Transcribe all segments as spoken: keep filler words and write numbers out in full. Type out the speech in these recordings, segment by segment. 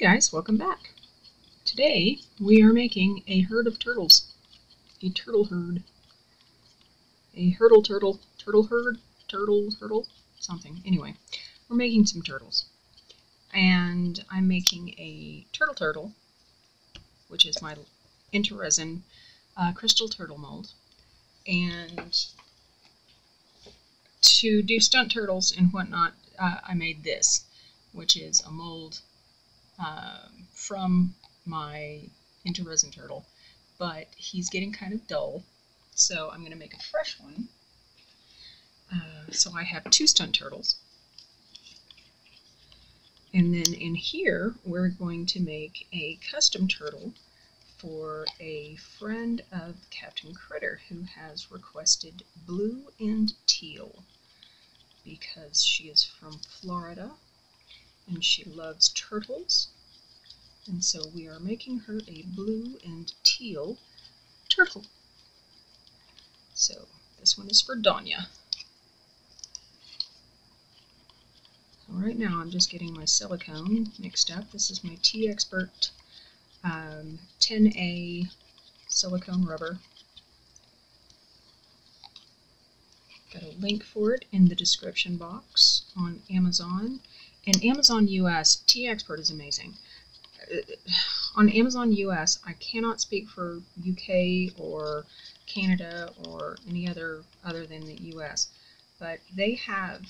Hey guys, welcome back. Today we are making a herd of turtles. A turtle herd. A hurdle turtle, turtle herd, turtle, hurdle, something. Anyway, we're making some turtles. And I'm making a turtle turtle, which is my IntoResin uh, crystal turtle mold. And to do stunt turtles and whatnot, uh, I made this, which is a mold Uh, from my IntoResin turtle, but he's getting kind of dull, so I'm going to make a fresh one. Uh, so I have two stunt turtles, and then in here we're going to make a custom turtle for a friend of Captain Critter who has requested blue and teal because she is from Florida and she loves turtles, and so we are making her a blue and teal turtle. So this one is for Donya. So right now I'm just getting my silicone mixed up. This is my T-Expert um, ten A silicone rubber. Got a link for it in the description box on Amazon. And Amazon U S, T-Expert is amazing. On Amazon U S, I cannot speak for U K or Canada or any other other than the U S, but they have,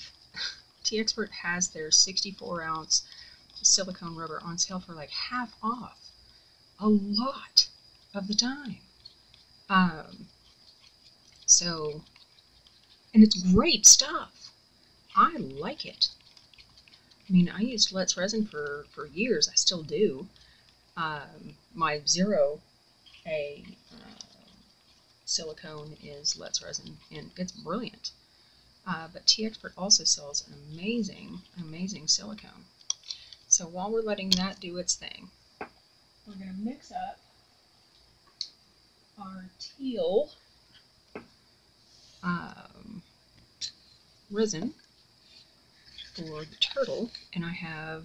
T-Expert has their sixty-four ounce silicone rubber on sale for like half off a lot of the time. Um, so, and it's great stuff. I like it. I mean, I used Let's Resin for, for years. I still do. Um, my zero A uh, silicone is Let's Resin, and it's brilliant. Uh, but T-Expert also sells an amazing, amazing silicone. So while we're letting that do its thing, we're going to mix up our teal um, resin for the turtle, and I have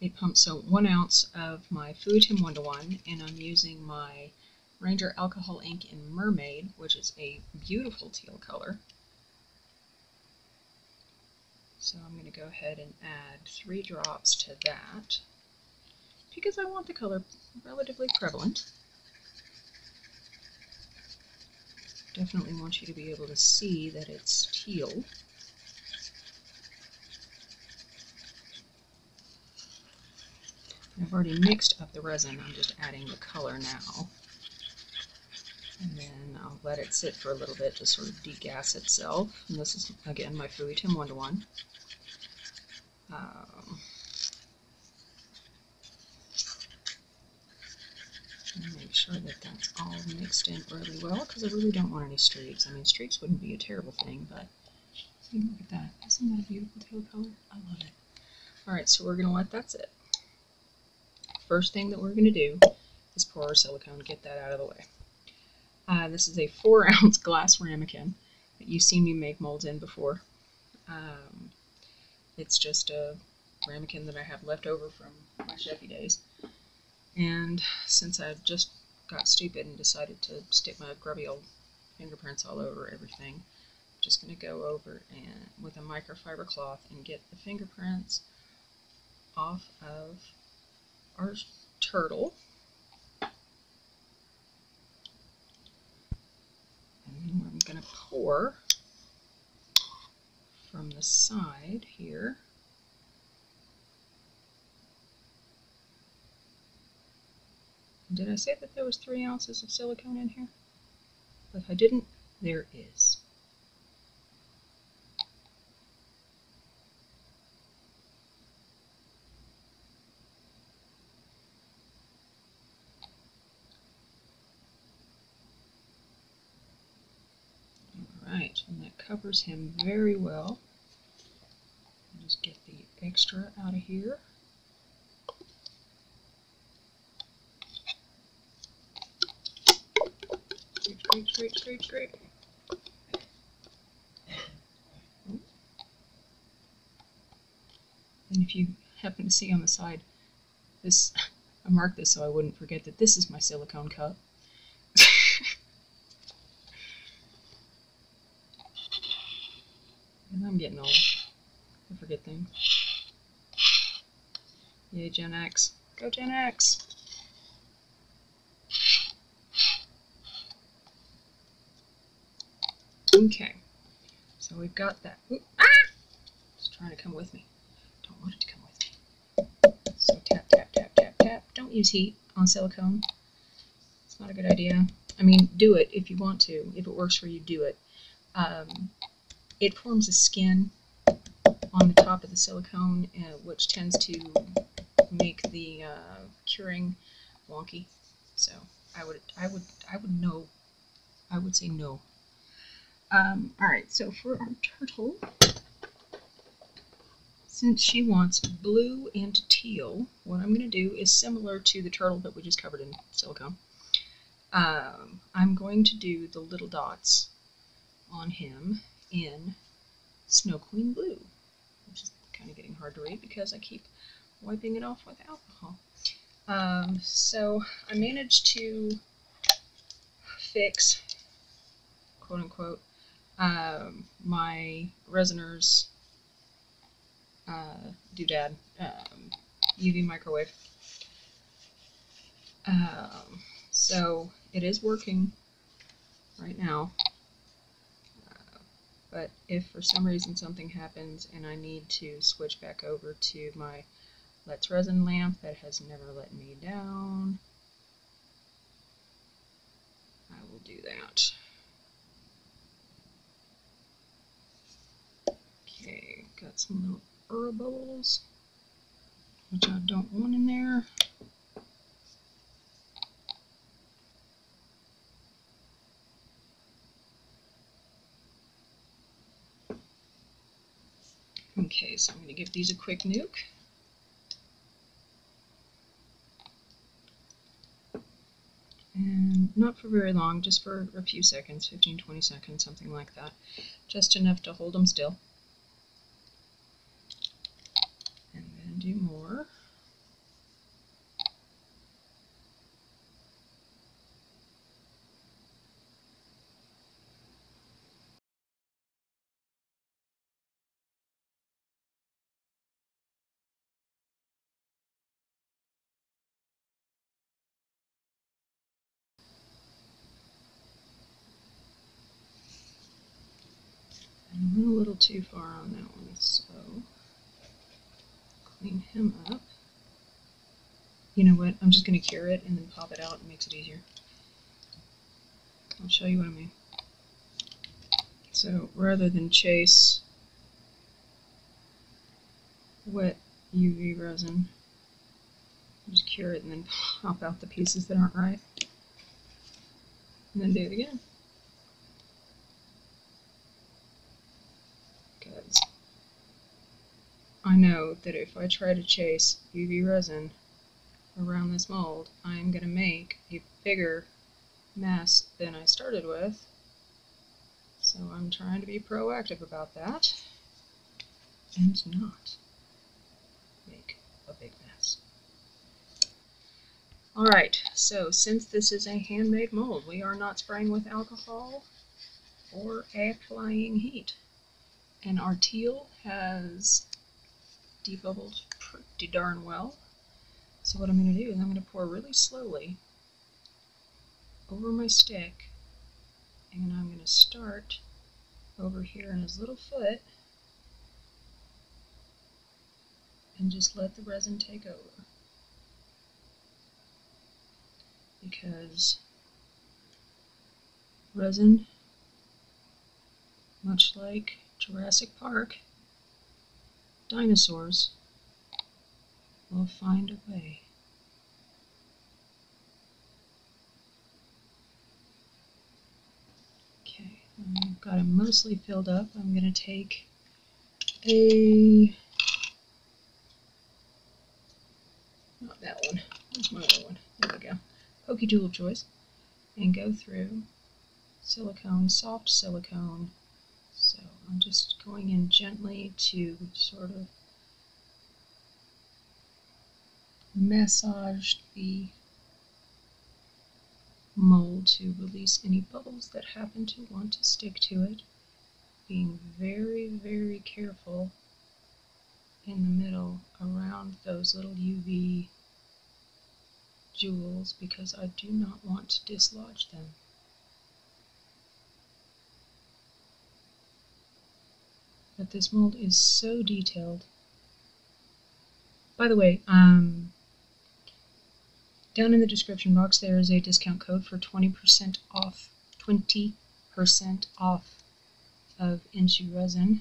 a pump, so one ounce of my Fui Tim one to one, and I'm using my Ranger alcohol ink in Mermaid, which is a beautiful teal color. So I'm going to go ahead and add three drops to that because I want the color relatively prevalent. Definitely want you to be able to see that it's teal. I've already mixed up the resin, I'm just adding the color now. And then I'll let it sit for a little bit to sort of degas itself. And this is, again, my Fui Tim one to one. Um, make sure that that's all mixed in really well, because I really don't want any streaks. I mean, streaks wouldn't be a terrible thing, but see, look at that. Isn't that a beautiful teal color? I love it. Alright, so we're going to let that sit. First thing that we're going to do is pour our silicone, get that out of the way. Uh, this is a four ounce glass ramekin that you've seen me make molds in before. Um, it's just a ramekin that I have left over from my chefy days. And since I just got stupid and decided to stick my grubby old fingerprints all over everything, I'm just going to go over and with a microfiber cloth and get the fingerprints off of our turtle, and then we're going to pour from the side here. Did I say that there was three ounces of silicone in here? If I didn't, there is. And that covers him very well. Just get the extra out of here. Great, great, great, great, great. And if you happen to see on the side, this, I marked this so I wouldn't forget that this is my silicone cup. And I'm getting old. I forget things. Yay, Gen X. Go Gen X! Okay. So we've got that. Ooh, ah! It's trying to come with me. Don't want it to come with me. So tap, tap, tap, tap, tap. Don't use heat on silicone. It's not a good idea. I mean, do it if you want to. If it works for you, do it. Um, it forms a skin on the top of the silicone, uh, which tends to make the uh, curing wonky. So I would, I would, I would no. I would say no. Um, Alright, so for our turtle, since she wants blue and teal, what I'm going to do is similar to the turtle that we just covered in silicone. Um, I'm going to do the little dots on him in Snow Queen Blue, which is kind of getting hard to read because I keep wiping it off with alcohol. Um, so I managed to fix, quote unquote, Um, my Resiner's uh, doodad, um, U V microwave. Um, so it is working right now, uh, but if for some reason something happens and I need to switch back over to my Let's Resin lamp that has never let me down, I will do that. Okay, got some little herbals, which I don't want in there. Okay, so I'm going to give these a quick nuke. And not for very long, just for a few seconds, fifteen, twenty seconds, something like that. Just enough to hold them still. Do more. I went a little too far on that one, so clean him up. You know what? I'm just going to cure it and then pop it out. It makes it easier. I'll show you what I mean. So rather than chase wet U V resin, just cure it and then pop out the pieces that aren't right. And then do it again. Good. I know that if I try to chase U V resin around this mold, I'm going to make a bigger mess than I started with. So I'm trying to be proactive about that and not make a big mess. Alright, so since this is a handmade mold, we are not spraying with alcohol or applying heat. And our teal has debubbled pretty darn well. So what I'm going to do is I'm going to pour really slowly over my stick, and I'm going to start over here in his little foot and just let the resin take over, because resin, much like Jurassic Park, dinosaurs will find a way. Okay, I've got him mostly filled up. I'm going to take a, not that one, where's my other one? There we go. Pokey tool of choice, and go through silicone, soft silicone. So I'm just going in gently to sort of massaged the mold to release any bubbles that happen to want to stick to it, being very, very careful in the middle around those little U V jewels because I do not want to dislodge them. But this mold is so detailed. By the way, um, down in the description box there is a discount code for twenty percent off, twenty percent off of IntoResin.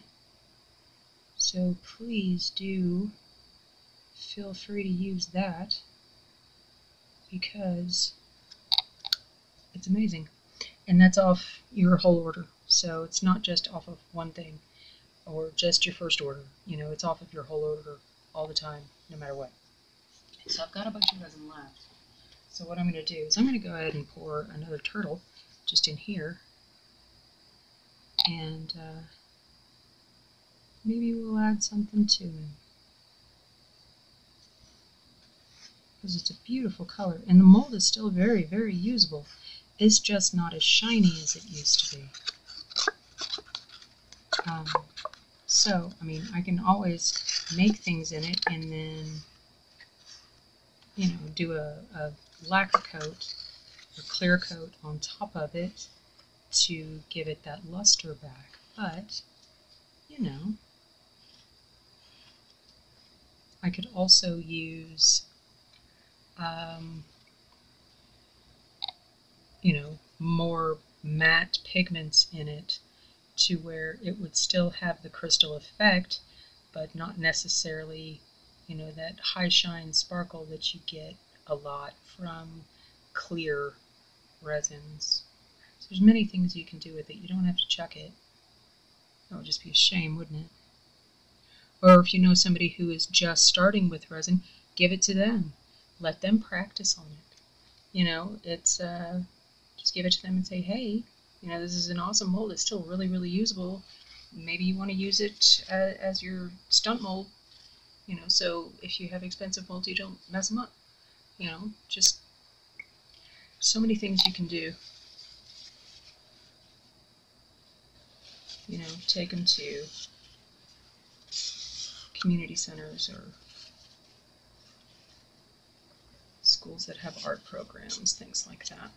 So please do feel free to use that because it's amazing. And that's off your whole order. So it's not just off of one thing or just your first order. You know, it's off of your whole order all the time, no matter what. So I've got a bunch of resin left. So what I'm going to do is I'm going to go ahead and pour another turtle just in here. And uh, maybe we'll add something to him. Because it's a beautiful color. And the mold is still very, very usable. It's just not as shiny as it used to be. Um, so, I mean, I can always make things in it and then, you know, do a, a lacquer coat, a clear coat on top of it to give it that luster back. But, you know, I could also use, um, you know, more matte pigments in it to where it would still have the crystal effect, but not necessarily, you know, that high shine sparkle that you get a lot from clear resins. So there's many things you can do with it. You don't have to chuck it. That would just be a shame, wouldn't it? Or if you know somebody who is just starting with resin, give it to them. Let them practice on it. You know, it's, uh, just give it to them and say, hey, you know, this is an awesome mold. It's still really, really usable. Maybe you want to use it uh, as your stunt mold. You know, so if you have expensive molds, you don't mess them up. You know, just so many things you can do. You know, take them to community centers or schools that have art programs, things like that.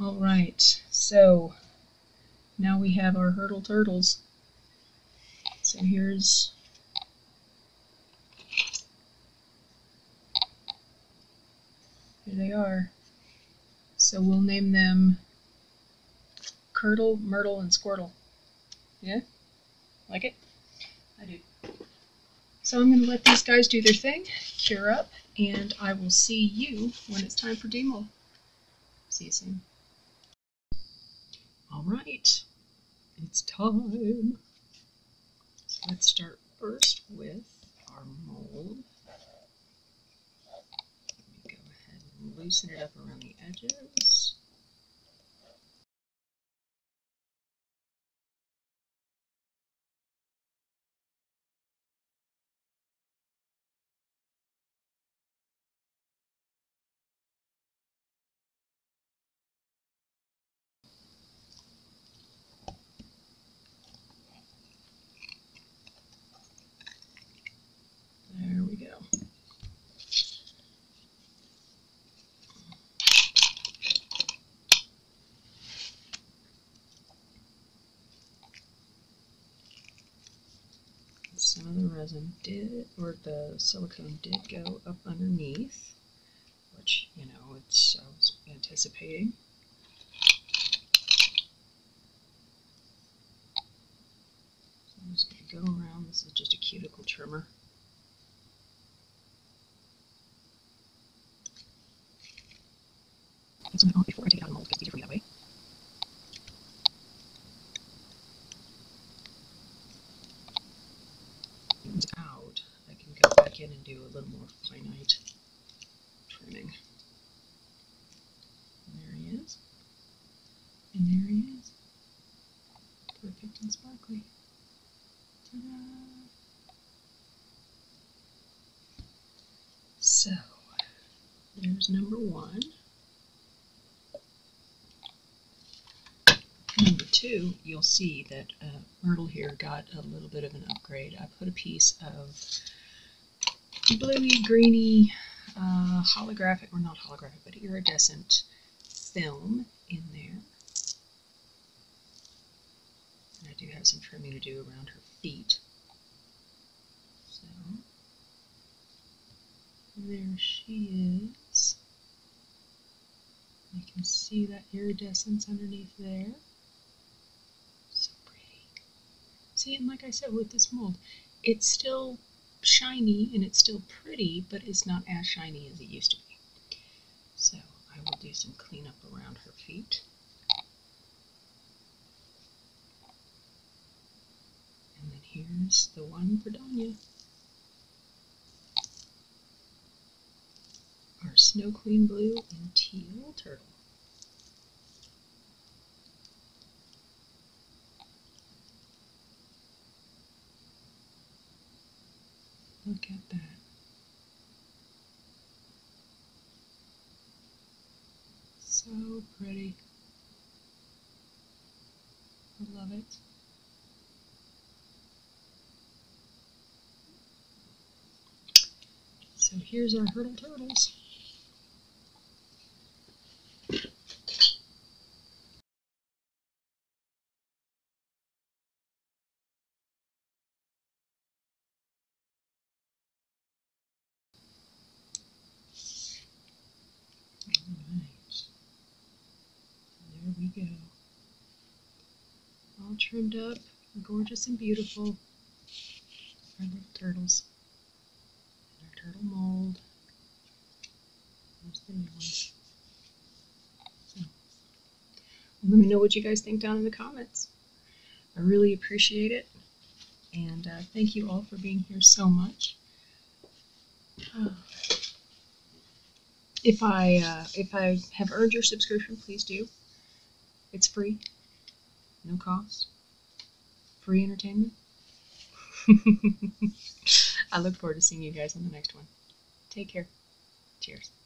All right, so now we have our hurdle turtles. So here's here they are. So we'll name them Curdle, Myrtle, and Squirtle. Yeah, like it? I do. So I'm going to let these guys do their thing, cure up, and I will see you when it's time for demold. See you soon. All right, it's time. So let's start first with our mold. Let me go ahead and loosen it up around the edges. Some of the resin did, or the silicone did go up underneath, which, you know, it's, I was anticipating. So I'm just going to go around. This is just a cuticle trimmer. It's on before I take out a mold, because it's easier for me that way. Out, I can go back in and do a little more finite trimming. And there he is. And there he is. Perfect and sparkly. Ta-da! There's number one. Number two, you'll see that uh, Myrtle here got a little bit of an upgrade. I put a piece of bluey, greeny, uh, holographic, or not holographic, but iridescent film in there. And I do have some trimming to do around her feet. So, there she is. You can see that iridescence underneath there. So pretty. See, and like I said, with this mold, it's still shiny and it's still pretty, but it's not as shiny as it used to be. So I will do some cleanup around her feet. And then here's the one for Donya. Our Snow Queen Blue and Teal Turtle. Look at that. So pretty. I love it. So here's our Hurdle Turtles. Trimmed up, gorgeous and beautiful, our little turtles, and our turtle mold. There's the new one. So, let me know what you guys think down in the comments. I really appreciate it, and uh, thank you all for being here so much. Uh, if I uh, if I have earned your subscription, please do. It's free. No cost, free entertainment. I look forward to seeing you guys in the next one. Take care. Cheers.